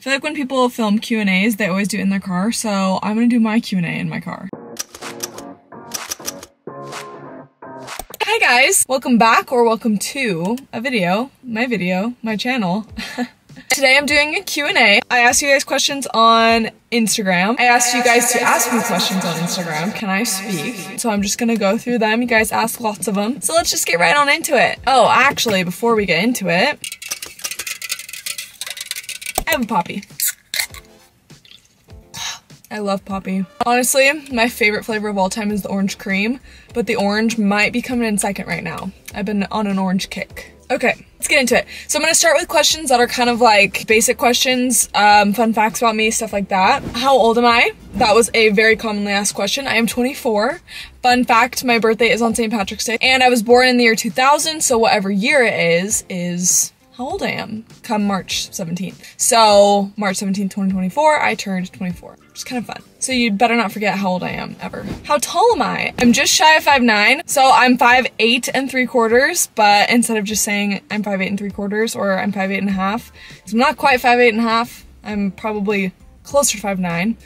I feel like when people film Q&As, they always do it in their car, so I'm gonna do my Q&A in my car. Hi guys, welcome back or welcome to a video, my channel. Today I'm doing a Q&A. I asked you guys questions on Instagram. I asked you guys to ask me questions on Instagram. Can I speak? So I'm just gonna go through them. You guys asked lots of them. So let's just get right on into it. Oh, actually, before we get into it, I have a poppy. I love poppy. Honestly, my favorite flavor of all time is the orange cream, but the orange might be coming in second right now. I've been on an orange kick. Okay. Let's get into it. So I'm gonna start with questions that are kind of like basic questions, fun facts about me, stuff like that. How old am I? That was a very commonly asked question. I am 24. Fun fact, my birthday is on St. Patrick's Day, and I was born in the year 2000, so whatever year it is how old I am come March 17th. So March 17th, 2024, I turned 24. It's kind of fun. So you better not forget how old I am ever. How tall am I? I'm just shy of 5'9", so I'm 5'8" and 3/4, but instead of just saying I'm 5'8" and 3/4 or I'm 5'8" and a half, because I'm not quite 5'8" and a half, I'm probably closer to 5'9".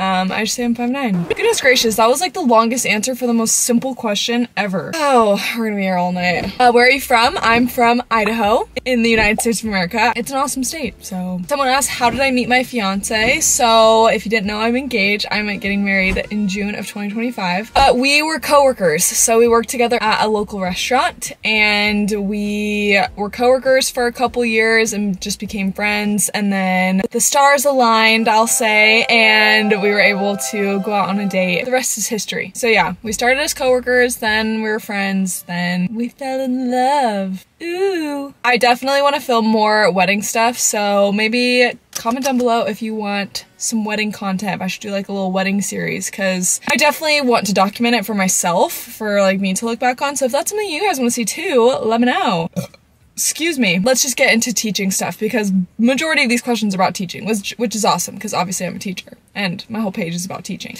I just say I'm 5'9". Goodness gracious, that was like the longest answer for the most simple question ever. Oh, we're gonna be here all night. Where are you from? I'm from Idaho in the United States of America. It's an awesome state, so. Someone asked, how did I meet my fiance? So if you didn't know, I'm engaged. I'm getting married in June of 2025. We were coworkers, so we worked together at a local restaurant, and we were coworkers for a couple years and just became friends, and then the stars aligned, I'll say, and we were able to go out on a date. The rest is history. So yeah, we started as coworkers, then we were friends, then we fell in love. Ooh. I definitely want to film more wedding stuff, so maybe comment down below if you want some wedding content. I should do like a little wedding series, because I definitely want to document it for myself, for like me to look back on. So if that's something you guys want to see too, let me know. Excuse me. Let's just get into teaching stuff, because majority of these questions are about teaching, which is awesome, because obviously I'm a teacher and my whole page is about teaching.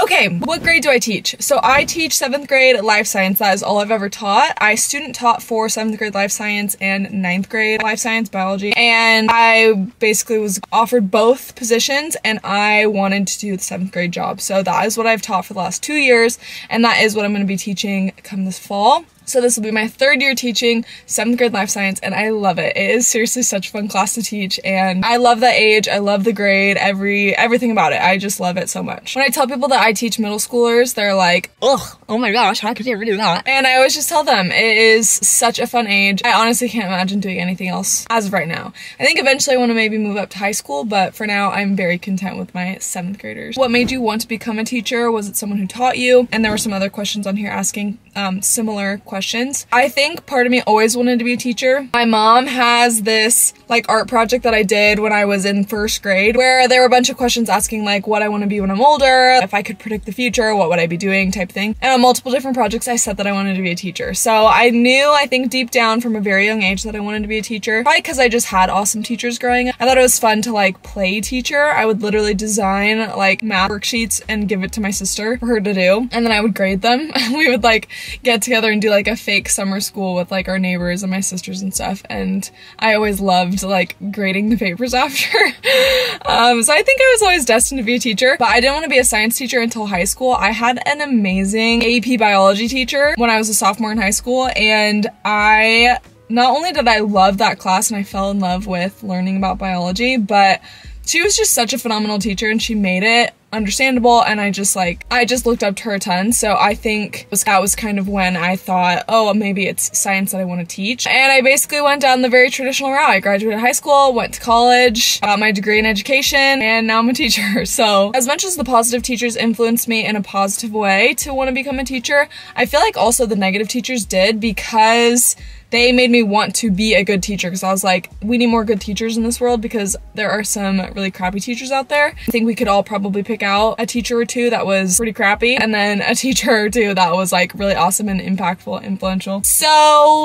Okay, what grade do I teach? So I teach 7th grade life science. That is all I've ever taught. I student taught for 7th grade life science and 9th grade life science biology, and I basically was offered both positions and I wanted to do the 7th grade job. So that is what I've taught for the last 2 years, and that is what I'm going to be teaching come this fall. So this will be my 3rd year teaching 7th grade life science, and I love it. It is seriously such a fun class to teach, and I love the age, I love the grade, everything about it. I just love it so much. When I tell people that I teach middle schoolers, they're like, ugh, oh my gosh, how could you ever do that? And I always just tell them, it is such a fun age. I honestly can't imagine doing anything else as of right now. I think eventually I want to maybe move up to high school, but for now I'm very content with my 7th graders. What made you want to become a teacher? Was it someone who taught you? And there were some other questions on here asking similar questions. I think part of me always wanted to be a teacher. My mom has this like art project that I did when I was in 1st grade, where there were a bunch of questions asking like what I want to be when I'm older, if I could predict the future, what would I be doing type thing. And on multiple different projects I said that I wanted to be a teacher. So I knew, I think deep down from a very young age, that I wanted to be a teacher, probably because I just had awesome teachers growing up. I thought it was fun to like play teacher. I would literally design like math worksheets and give it to my sister for her to do, and then I would grade them. We would like get together and do like a fake summer school with like our neighbors and my sisters and stuff, and I always loved like grading the papers after. So I think I was always destined to be a teacher, but I didn't want to be a science teacher until high school. I had an amazing AP biology teacher when I was a sophomore in high school, and not only did I love that class and I fell in love with learning about biology, but she was just such a phenomenal teacher, and she made it understandable, and I just looked up to her a ton. So I think that was kind of when I thought, oh, maybe it's science that I want to teach. And I basically went down the very traditional route. I graduated high school, went to college, got my degree in education, and now I'm a teacher. So as much as the positive teachers influenced me in a positive way to want to become a teacher, I feel like also the negative teachers did, because they made me want to be a good teacher, because I was like, we need more good teachers in this world, because there are some really crappy teachers out there. I think we could all probably pick out a teacher or two that was pretty crappy, and then a teacher or two that was like really awesome and impactful, influential. So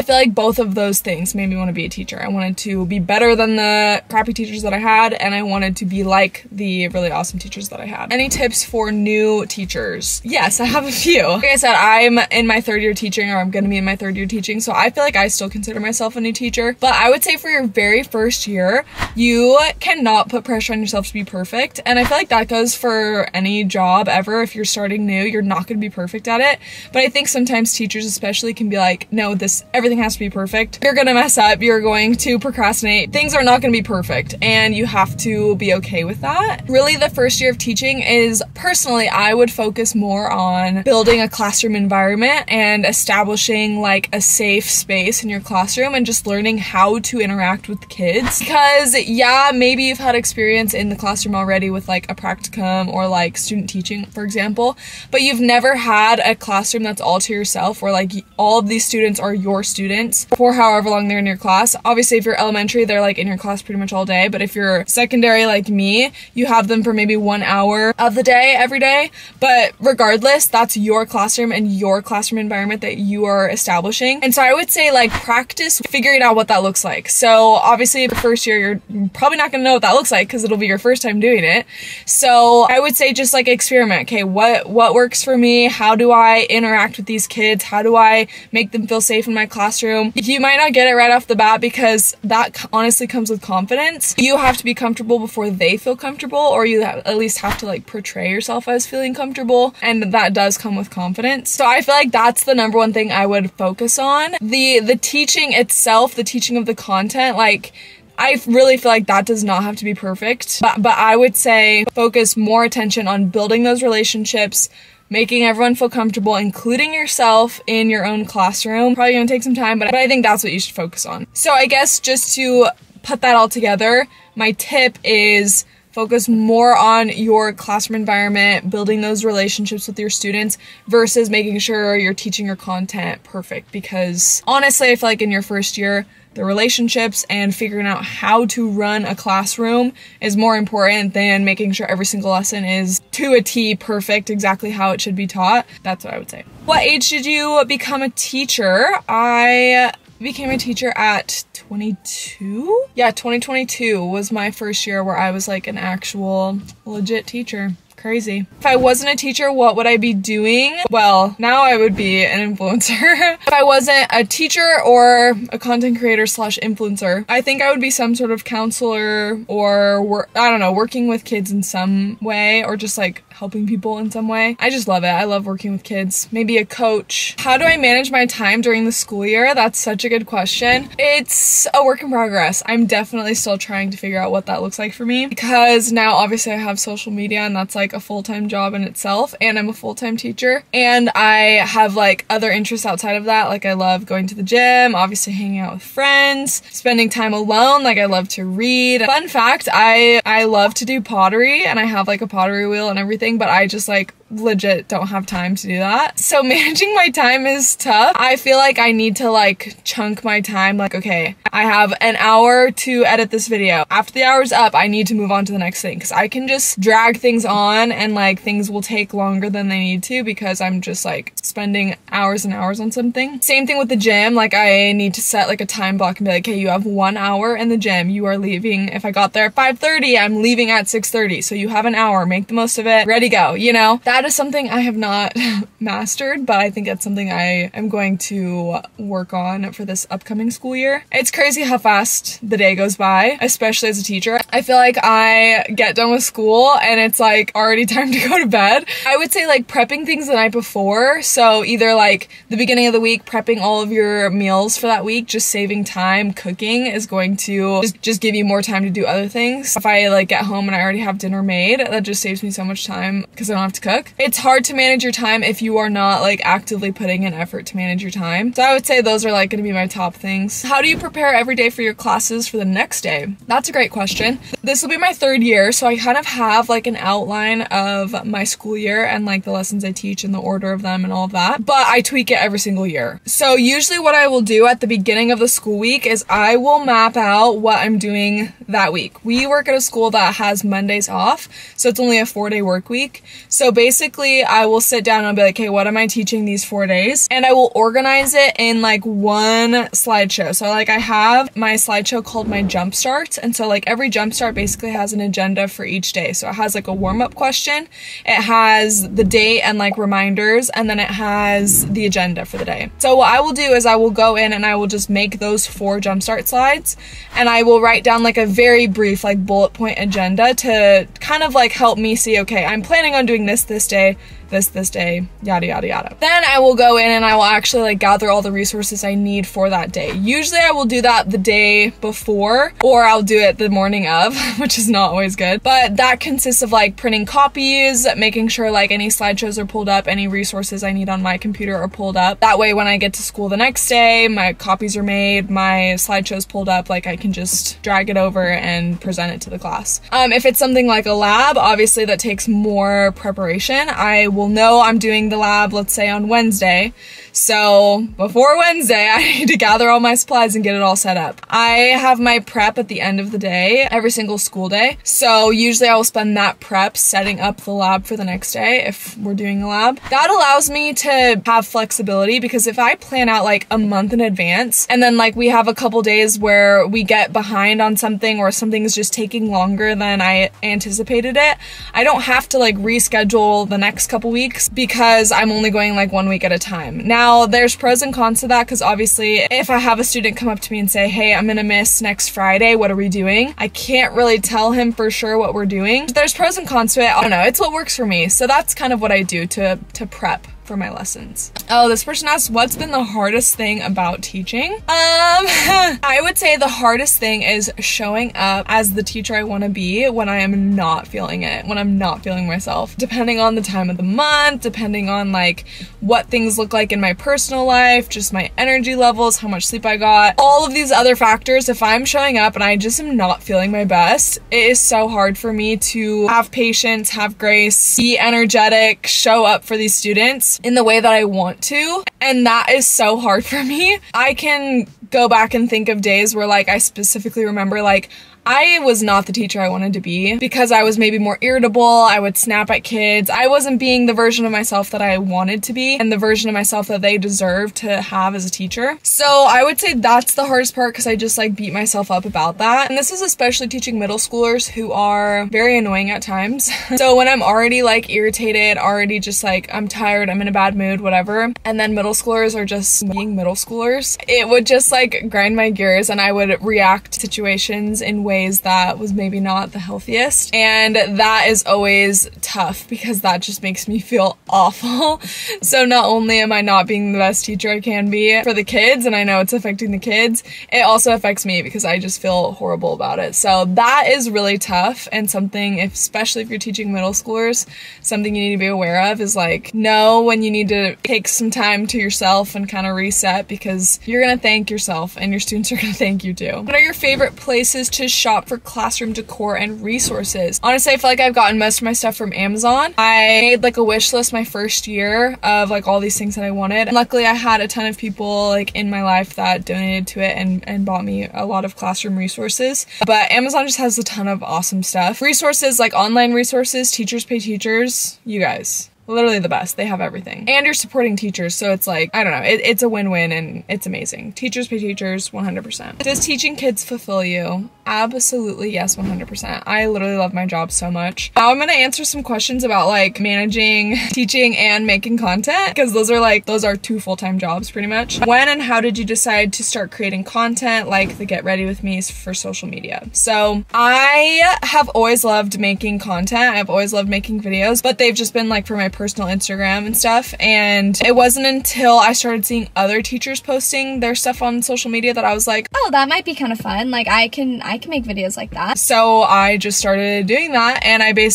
I feel like both of those things made me want to be a teacher. I wanted to be better than the crappy teachers that I had, and I wanted to be like the really awesome teachers that I had. Any tips for new teachers? Yes, I have a few. Like I said, I'm in my 3rd year teaching, or I'm gonna be in my 3rd year teaching, so I feel like I I still consider myself a new teacher, but I would say for your very first year, you cannot put pressure on yourself to be perfect. And I feel like that goes for any job ever. If you're starting new, you're not going to be perfect at it. But I think sometimes teachers especially can be like, no, everything has to be perfect. You're going to mess up. You're going to procrastinate. Things are not going to be perfect, and you have to be okay with that. Really, the first year of teaching is, personally, I would focus more on building a classroom environment and establishing like a safe space in your classroom and just learning how to interact with kids. Because yeah, maybe you've had experience in the classroom already with like a practicum or like student teaching, for example, but you've never had a classroom that's all to yourself where like all of these students are your students for however long they're in your class. Obviously, if you're elementary, they're like in your class pretty much all day, but if you're secondary like me, you have them for maybe 1 hour of the day every day. But regardless, that's your classroom and your classroom environment that you are establishing. And so I would say like practice figuring out what that looks like. So obviously the first year, you're probably not gonna know what that looks like because it'll be your first time doing it. So I would say just like experiment. Okay, what works for me? How do I interact with these kids? How do I make them feel safe in my classroom? You might not get it right off the bat because that honestly comes with confidence. You have to be comfortable before they feel comfortable, or you at least have to like portray yourself as feeling comfortable, and that does come with confidence. So I feel like that's the number one thing I would focus on. The teaching itself, the teaching of the content, like I really feel like that does not have to be perfect, but I would say focus more attention on building those relationships, making everyone feel comfortable, including yourself in your own classroom. Probably gonna take some time, but I think that's what you should focus on. So I guess just to put that all together, my tip is focus more on your classroom environment, building those relationships with your students versus making sure you're teaching your content perfect. Because honestly, I feel like in your first year, the relationships and figuring out how to run a classroom is more important than making sure every single lesson is to a T perfect, exactly how it should be taught. That's what I would say. What age did you become a teacher? I became a teacher at 22? Yeah, 2022 was my first year where I was like an actual legit teacher. Crazy. If I wasn't a teacher, what would I be doing? Well, now I would be an influencer. If I wasn't a teacher or a content creator slash influencer, I think I would be some sort of counselor or I don't know, working with kids in some way, or just like helping people in some way. I just love it. I love working with kids. Maybe a coach. How do I manage my time during the school year? That's such a good question. It's a work in progress. I'm definitely still trying to figure out what that looks like for me, because now obviously I have social media, and that's like a full-time job in itself, and I'm a full-time teacher, and I have like other interests outside of that. Like I love going to the gym, obviously hanging out with friends, spending time alone. Like I love to read. Fun fact, I love to do pottery, and I have like a pottery wheel and everything, but I just like legit don't have time to do that. So managing my time is tough. I feel like I need to like chunk my time. Like, okay, I have an hour to edit this video. After the hour's up, I need to move on to the next thing, because I can just drag things on, and like things will take longer than they need to because I'm just like spending hours and hours on something. Same thing with the gym. Like I need to set like a time block and be like, hey, you have 1 hour in the gym. You are leaving. If I got there at 5:30, I'm leaving at 6:30. So you have an hour, make the most of it, ready, go, you know? That is something I have not mastered, but I think it's something I am going to work on for this upcoming school year. It's crazy how fast the day goes by, especially as a teacher. I feel like I get done with school and it's like already time to go to bed. I would say like prepping things the night before. So either like the beginning of the week, prepping all of your meals for that week, just saving time cooking is going to just give you more time to do other things. If I like get home and I already have dinner made, that just saves me so much time because I don't have to cook. It's hard to manage your time if you are not like actively putting in effort to manage your time. So I would say those are like gonna be my top things. How do you prepare every day for your classes for the next day? That's a great question. This will be my third year, so I kind of have like an outline of my school year and like the lessons I teach and the order of them and all of that, but I tweak it every single year. So usually what I will do at the beginning of the school week is I will map out what I'm doing that week. We work at a school that has Mondays off, so it's only a 4-day work week. So basically basically I will sit down and I'll be like, hey, what am I teaching these 4 days? And I will organize it in like one slideshow. So like I have my slideshow called my jump starts. And so like every jump start basically has an agenda for each day. So it has like a warm up question, it has the date and like reminders, and then it has the agenda for the day. So what I will do is I will go in and I will just make those 4 jump start slides, and I will write down like a very brief like bullet point agenda to kind of like help me see, okay, I'm planning on doing this day, this day, yada yada yada. Then I will go in and I will actually like gather all the resources I need for that day. Usually I will do that the day before, or I'll do it the morning of, which is not always good. But that consists of like printing copies, making sure like any slideshows are pulled up, any resources I need on my computer are pulled up. That way when I get to school the next day, my copies are made, my slideshows pulled up, like I can just drag it over and present it to the class. If it's something like a lab, obviously that takes more preparation. I will know I'm doing the lab, let's say on Wednesday. So before Wednesday, I need to gather all my supplies and get it all set up. I have my prep at the end of the day, every single school day. So usually I will spend that prep setting up the lab for the next day if we're doing a lab. That allows me to have flexibility, because if I plan out like a month in advance and then like we have a couple days where we get behind on something or something is just taking longer than I anticipated it, I don't have to like reschedule the next couple weeks because I'm only going like 1 week at a time. Now there's pros and cons to that, because obviously if I have a student come up to me and say, hey, I'm gonna miss next Friday, what are we doing? I can't really tell him for sure what we're doing. There's pros and cons to it. I don't know, it's what works for me. So that's kind of what I do to prep for my lessons. Oh, this person asked, what's been the hardest thing about teaching? I would say the hardest thing is showing up as the teacher I want to be when I am not feeling it, when I'm not feeling myself. Depending on the time of the month, depending on like what things look like in my personal life, just my energy levels, how much sleep I got, all of these other factors. If I'm showing up and I just am not feeling my best, it is so hard for me to have patience, have grace, be energetic, show up for these students in the way that I want to, and that is so hard for me. I can go back and think of days where like I specifically remember like I was not the teacher I wanted to be because I was maybe more irritable, I would snap at kids, I wasn't being the version of myself that I wanted to be and the version of myself that they deserve to have as a teacher. So I would say that's the hardest part, because I just like beat myself up about that. And this is especially teaching middle schoolers who are very annoying at times. So when I'm already like irritated, already just like I'm tired, I'm in a bad mood, whatever, and then middle schoolers are just being middle schoolers, it would just like grind my gears and I would react to situations in ways that was maybe not the healthiest. And that is always tough because that just makes me feel awful. So not only am I not being the best teacher I can be for the kids, and I know it's affecting the kids, it also affects me because I just feel horrible about it. So that is really tough, and something, especially if you're teaching middle schoolers, something you need to be aware of is like, know when you need to take some time to yourself and kind of reset, because you're gonna thank yourself and your students are gonna thank you too. What are your favorite places to shop for classroom decor and resources? Honestly, I feel like I've gotten most of my stuff from Amazon. I made like a wish list my first year of like all these things that I wanted. And luckily I had a ton of people like in my life that donated to it and bought me a lot of classroom resources. But Amazon just has a ton of awesome stuff. Resources like online resources, Teachers Pay Teachers, you guys. Literally the best. They have everything. And you're supporting teachers, so it's like, I don't know, it's a win-win and it's amazing. Teachers Pay Teachers, 100%. Does teaching kids fulfill you? Absolutely, yes, 100%. I literally love my job so much. Now I'm gonna answer some questions about like managing, teaching, and making content, because those are 2 full-time jobs pretty much. When and how did you decide to start creating content like the Get Ready With Me's for social media? So I have always loved making content. I've always loved making videos, but they've just been like for my personal Instagram and stuff, and it wasn't until I started seeing other teachers posting their stuff on social media that I was like, oh, that might be kind of fun, like I can make videos like that. So I just started doing that, and I made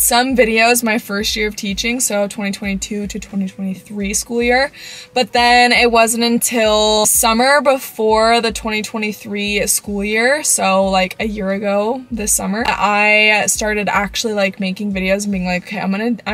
some videos my first year of teaching, so 2022 to 2023 school year, but then it wasn't until summer before the 2023 school year, so like a year ago this summer, I started actually like making videos and being like, okay, I'm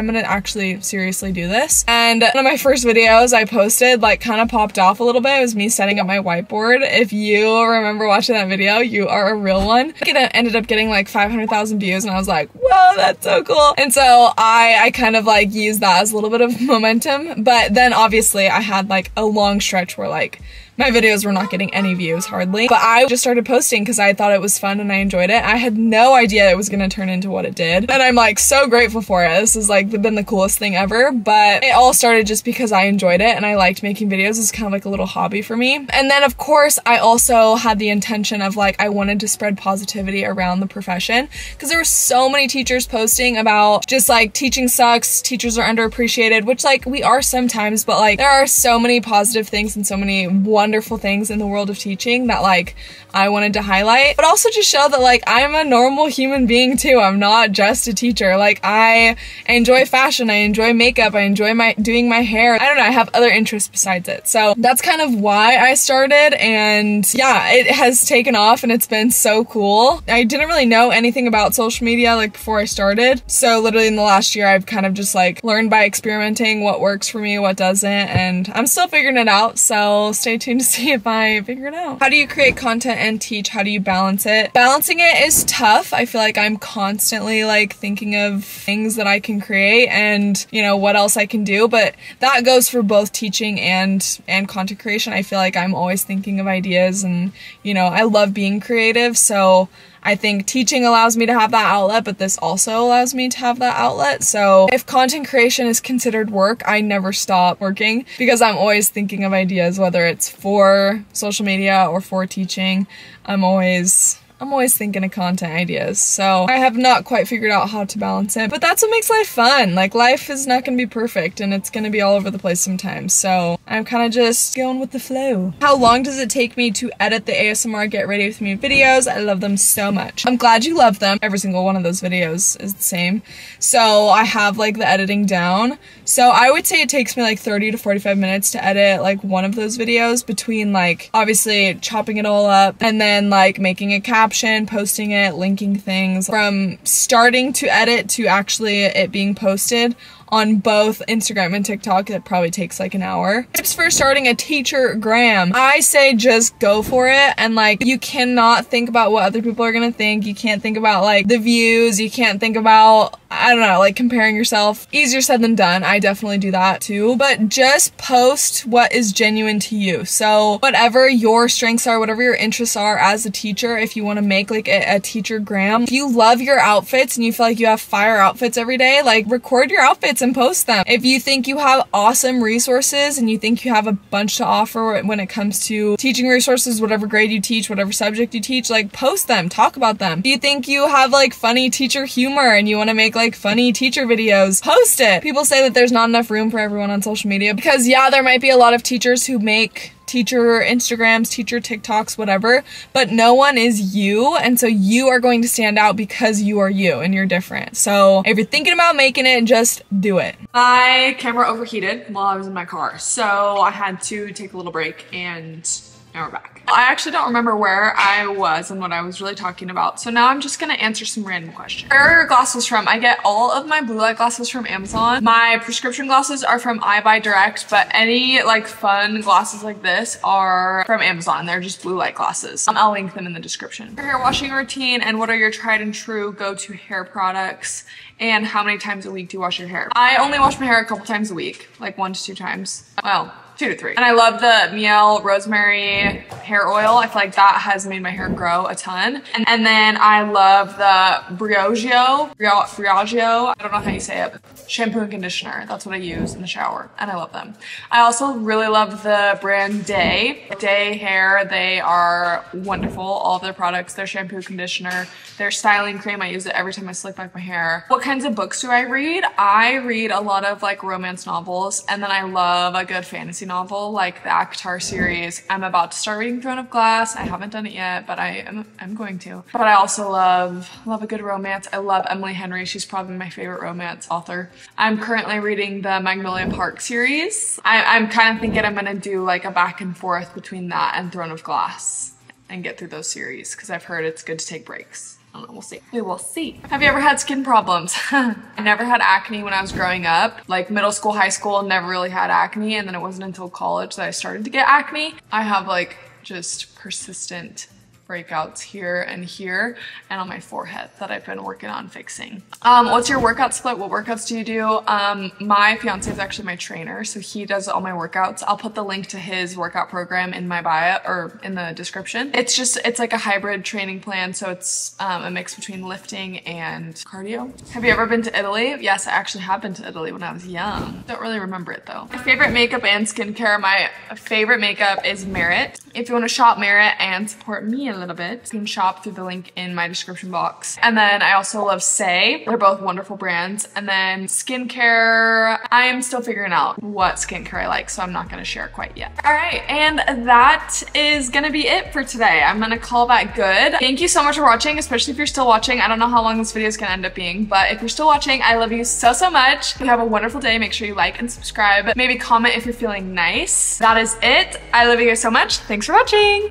gonna actually seriously do this. And one of my first videos I posted like kind of popped off a little bit. It was me setting up my whiteboard. If you remember watching that video, you are a real one. It ended up getting like 500,000 views and I was like, whoa, that's so cool. And so I kind of like used that as a little bit of momentum. But then obviously I had like a long stretch where like my videos were not getting any views hardly, but I just started posting because I thought it was fun and I enjoyed it. I had no idea it was gonna turn into what it did, and I'm like so grateful for it. This has like been the coolest thing ever, but it all started just because I enjoyed it and I liked making videos. It's kind of like a little hobby for me. And then of course I also had the intention of like I wanted to spread positivity around the profession because there were so many teachers posting about just like teaching sucks, teachers are underappreciated, which like we are sometimes, but like there are so many positive things and so many wonderful things in the world of teaching that like I wanted to highlight, but also just show that like I'm a normal human being too. I'm not just a teacher. Like I enjoy fashion, I enjoy makeup, I enjoy doing my hair. I don't know, I have other interests besides it. So that's kind of why I started, and yeah, it has taken off and it's been so cool. I didn't really know anything about social media like before I started. So literally in the last year I've kind of just like learned by experimenting what works for me, what doesn't, and I'm still figuring it out. So stay tuned to see if I figure it out. How do you create content and teach? How do you balance it? Balancing it is tough. I feel like I'm constantly like thinking of things that I can create and you know what else I can do, but that goes for both teaching and content creation. I feel like I'm always thinking of ideas and you know I love being creative, so I think teaching allows me to have that outlet, but this also allows me to have that outlet. So if content creation is considered work, I never stop working because I'm always thinking of ideas, whether it's for social media or for teaching. I'm always thinking of content ideas. So I have not quite figured out how to balance it, but that's what makes life fun. Like life is not gonna be perfect and it's gonna be all over the place sometimes. So I'm kind of just going with the flow. How long does it take me to edit the ASMR Get Ready With Me videos? I love them so much. I'm glad you love them. Every single one of those videos is the same. So I have like the editing down. So I would say it takes me like 30 to 45 minutes to edit like one of those videos, between like obviously chopping it all up and then like making a caption, posting it, linking things. From starting to edit to actually it being posted on both Instagram and TikTok, it probably takes like an hour. Tips for starting a teacher-gram. I say just go for it, and like you cannot think about what other people are gonna think. You can't think about like the views. You can't think about, I don't know, like comparing yourself. Easier said than done. I definitely do that too, but just post what is genuine to you. So whatever your strengths are, whatever your interests are as a teacher, if you wanna make like a teacher-gram, if you love your outfits and you feel like you have fire outfits every day, like record your outfits and post them. If you think you have awesome resources and you think you have a bunch to offer when it comes to teaching resources, whatever grade you teach, whatever subject you teach, like post them, talk about them. If you think you have like funny teacher humor and you want to make like funny teacher videos, post it. People say that there's not enough room for everyone on social media because yeah, there might be a lot of teachers who make teacher Instagrams, teacher TikToks, whatever, but no one is you, and so you are going to stand out because you are you and you're different. So if you're thinking about making it, just do it. My camera overheated while I was in my car, so I had to take a little break, and now we're back. I actually don't remember where I was and what I was really talking about, so now I'm just gonna answer some random questions. Where are glasses from? I get all of my blue light glasses from Amazon. My prescription glasses are from iBuyDirect, but any like fun glasses like this are from Amazon. They're just blue light glasses. I'll link them in the description. Your hair washing routine, and what are your tried and true go-to hair products, and how many times a week do you wash your hair? I only wash my hair a couple times a week, like 1 to 2 times. Well, 2 to 3. And I love the Mielle rosemary hair oil. I feel like that has made my hair grow a ton. And then I love the Briogeo, I don't know how you say it, but shampoo and conditioner. That's what I use in the shower, and I love them. I also really love the brand Day Hair. They are wonderful. All their products, their shampoo, conditioner, their styling cream. I use it every time I slick back my hair. What kinds of books do I read? I read a lot of like romance novels, and then I love a good fantasy novel like the ACOTAR series. I'm about to start reading Throne of Glass. I haven't done it yet, but I'm going to. But I also love a good romance. I love Emily Henry. She's probably my favorite romance author. I'm currently reading the Magnolia Park series. I'm kind of thinking I'm gonna do like a back and forth between that and Throne of Glass and get through those series because I've heard it's good to take breaks. I don't know, we'll see. We will see. Have you ever had skin problems? I never had acne when I was growing up. Like middle school, high school, never really had acne. And then it wasn't until college that I started to get acne. I have like just persistent breakouts here and here and on my forehead that I've been working on fixing. What's your workout split? What workouts do you do? My fiance is actually my trainer, so he does all my workouts. I'll put the link to his workout program in my bio or in the description. It's like a hybrid training plan, so it's a mix between lifting and cardio. Have you ever been to Italy? Yes, I actually have been to Italy when I was young. Don't really remember it though. My favorite makeup and skincare. My favorite makeup is Merit. If you want to shop Merit and support me a little bit, you can shop through the link in my description box. And then I also love Say. They're both wonderful brands. And then skincare, I am still figuring out what skincare I like, so I'm not gonna share quite yet. All right, and that is gonna be it for today. I'm gonna call that good. Thank you so much for watching, especially if you're still watching. I don't know how long this video is gonna end up being, but if you're still watching, I love you so, so much. You have a wonderful day. Make sure you like and subscribe. Maybe comment if you're feeling nice. That is it. I love you guys so much. Thanks for watching.